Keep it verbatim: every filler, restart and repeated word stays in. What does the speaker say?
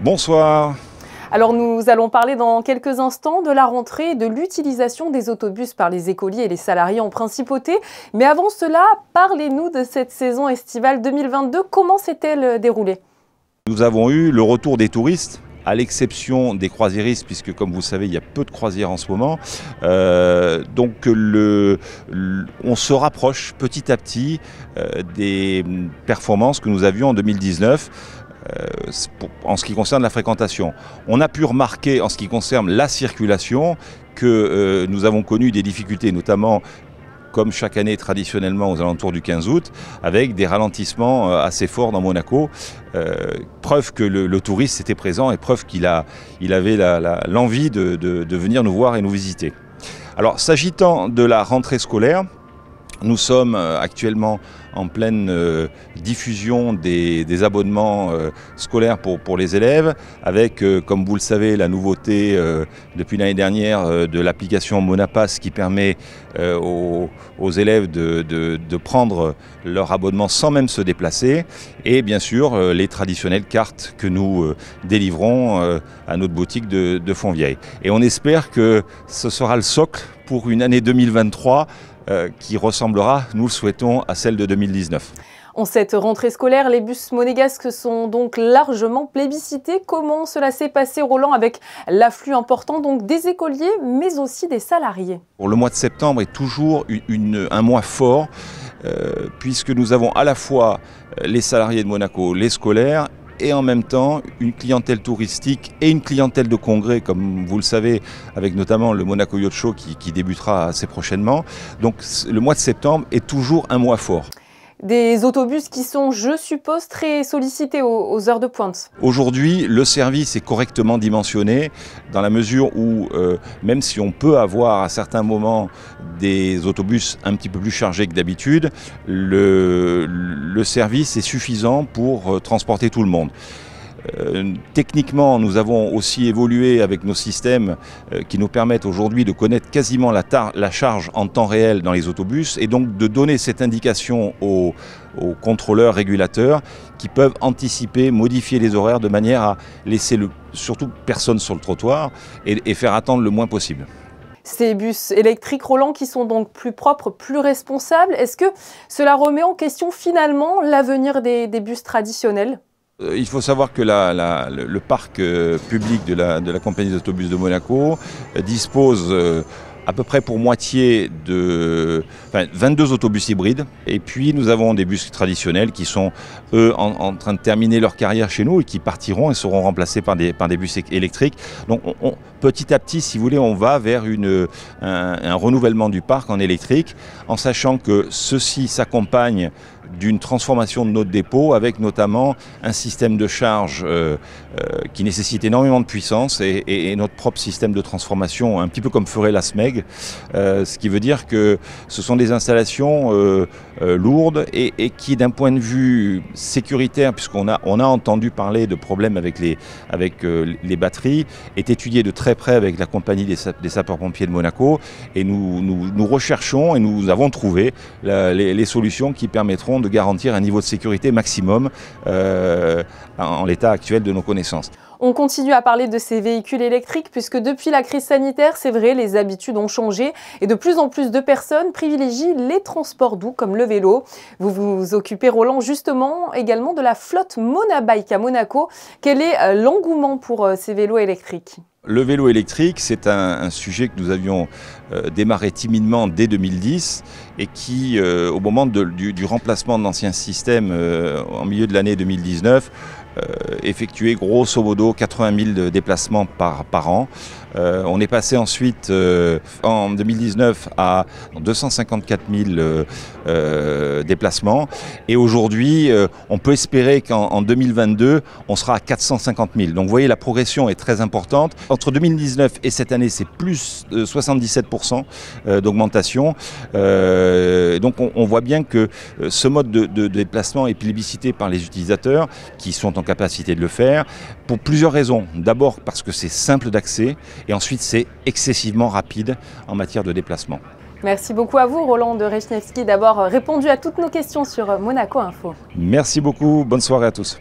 Bonsoir. Alors nous allons parler dans quelques instants de la rentrée et de l'utilisation des autobus par les écoliers et les salariés en principauté. Mais avant cela, parlez-nous de cette saison estivale deux mille vingt-deux. Comment s'est-elle déroulée? Nous avons eu le retour des touristes, à l'exception des croisiéristes, puisque comme vous savez, il y a peu de croisières en ce moment. Euh, donc le, le, on se rapproche petit à petit euh, des performances que nous avions en deux mille dix-neuf. En ce qui concerne la fréquentation. On a pu remarquer en ce qui concerne la circulation que euh, nous avons connu des difficultés, notamment comme chaque année traditionnellement aux alentours du quinze août, avec des ralentissements euh, assez forts dans Monaco. Euh, preuve que le, le touriste était présent et preuve qu'il a, il avait l'envie de, de, de venir nous voir et nous visiter. Alors s'agitant de la rentrée scolaire, nous sommes actuellement en pleine euh, diffusion des, des abonnements euh, scolaires pour, pour les élèves, avec, euh, comme vous le savez, la nouveauté euh, depuis l'année dernière euh, de l'application Monapass qui permet euh, aux, aux élèves de, de, de prendre leur abonnement sans même se déplacer, et bien sûr euh, les traditionnelles cartes que nous euh, délivrons euh, à notre boutique de, de Fontvieille. Et on espère que ce sera le socle pour une année deux mille vingt-trois Euh, qui ressemblera, nous le souhaitons, à celle de deux mille dix-neuf. En cette rentrée scolaire, les bus monégasques sont donc largement plébiscités. Comment cela s'est passé, Roland, avec l'afflux important donc des écoliers, mais aussi des salariés? Pour le mois de septembre est toujours une, une, un mois fort, euh, puisque nous avons à la fois les salariés de Monaco, les scolaires, et en même temps une clientèle touristique et une clientèle de congrès, comme vous le savez, avec notamment le Monaco Yacht Show qui, qui débutera assez prochainement. Donc le mois de septembre est toujours un mois fort. Des autobus qui sont, je suppose, très sollicités aux, aux heures de pointe. Aujourd'hui, le service est correctement dimensionné, dans la mesure où, euh, même si on peut avoir à certains moments des autobus un petit peu plus chargés que d'habitude, le, le service est suffisant pour euh, transporter tout le monde. Euh, techniquement, nous avons aussi évolué avec nos systèmes euh, qui nous permettent aujourd'hui de connaître quasiment la, la charge en temps réel dans les autobus et donc de donner cette indication aux, aux contrôleurs, régulateurs qui peuvent anticiper, modifier les horaires de manière à laisser le, surtout personne sur le trottoir et, et faire attendre le moins possible. Ces bus électriques, Roland, qui sont donc plus propres, plus responsables, est-ce que cela remet en question finalement l'avenir des, des bus traditionnels ? Il faut savoir que la, la, le, le parc euh, public de la, de la compagnie d'autobus de Monaco euh, dispose euh, à peu près pour moitié de enfin, vingt-deux autobus hybrides. Et puis nous avons des bus traditionnels qui sont eux en, en train de terminer leur carrière chez nous et qui partiront et seront remplacés par des, par des bus électriques. Donc on, on, petit à petit, si vous voulez, on va vers une, un, un renouvellement du parc en électrique, en sachant que ceci s'accompagne d'une transformation de notre dépôt avec notamment un système de charge euh, euh, qui nécessite énormément de puissance et, et, et notre propre système de transformation, un petit peu comme ferait la S M E G, euh, ce qui veut dire que ce sont des installations euh, euh, lourdes et, et qui d'un point de vue sécuritaire, puisqu'on a, on a entendu parler de problèmes avec les, avec, euh, les batteries, est étudié de très près avec la compagnie des, des sapeurs-pompiers de Monaco et nous, nous, nous recherchons et nous avons trouvé la, les, les solutions qui permettront de garantir un niveau de sécurité maximum euh, en l'état actuel de nos connaissances. On continue à parler de ces véhicules électriques puisque depuis la crise sanitaire, c'est vrai, les habitudes ont changé et de plus en plus de personnes privilégient les transports doux comme le vélo. Vous vous occupez, Roland, justement également de la flotte Monabike à Monaco. Quel est l'engouement pour ces vélos électriques ? Le vélo électrique, c'est un, un sujet que nous avions euh, démarré timidement dès deux mille dix et qui, euh, au moment de, du, du remplacement de l'ancien système euh, en milieu de l'année deux mille dix-neuf, euh, effectuait grosso modo quatre-vingt mille déplacements par, par an. Euh, on est passé ensuite euh, en deux mille dix-neuf à deux cent cinquante-quatre mille euh, euh, déplacements et aujourd'hui euh, on peut espérer qu'en deux mille vingt-deux on sera à quatre cent cinquante mille. Donc vous voyez, la progression est très importante. Entre deux mille dix-neuf et cette année, c'est plus de soixante-dix-sept pour cent euh, d'augmentation. Euh, donc on, on voit bien que ce mode de, de, de déplacement est plébiscité par les utilisateurs qui sont en capacité de le faire pour plusieurs raisons. D'abord parce que c'est simple d'accès. Et ensuite, c'est excessivement rapide en matière de déplacement. Merci beaucoup à vous, Roland de Rechniewski, d'avoir répondu à toutes nos questions sur Monaco Info. Merci beaucoup. Bonne soirée à tous.